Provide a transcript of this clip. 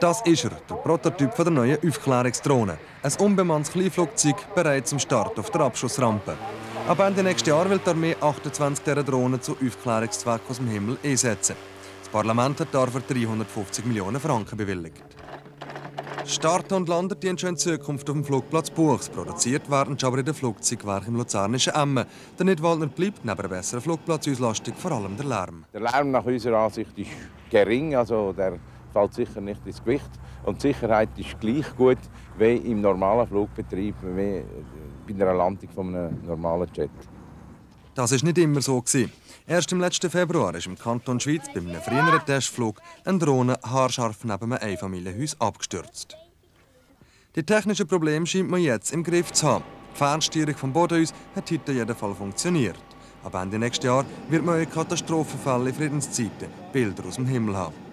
Das ist er, der Prototyp der neuen Aufklärungsdrohne. Ein unbemanntes Kleinflugzeug, bereit zum Start auf der Abschussrampe. Ab Ende nächsten Jahr will die Armee 28 dieser Drohnen zu Aufklärungszwecken aus dem Himmel einsetzen. Das Parlament hat dafür 350 Millionen Franken bewilligt. Starten und landen dienen schon in Zukunft auf dem Flugplatz Buchs. Produziert werden sie aber in den Flugzeugwerken im luzernischen Emmen. Der Nidwaldner bleibt neben einer besseren Flugplatzauslastung vor allem der Lärm. Der Lärm nach unserer Ansicht ist gering, also der fällt sicher nicht ins Gewicht. Und die Sicherheit ist gleich gut wie im normalen Flugbetrieb, wie bei einer Landung von einem normalen Jet. Das war nicht immer so. Erst im letzten Februar ist im Kanton Schweiz bei einem früheren Testflug eine Drohne haarscharf neben einem Einfamilienhaus abgestürzt. Die technischen Probleme scheint man jetzt im Griff zu haben. Die Fernsteuerung vom Boden aus hat heute in jedem Fall funktioniert. Ab Ende nächsten Jahr wird man in Katastrophenfällen in Friedenszeiten Bilder aus dem Himmel haben.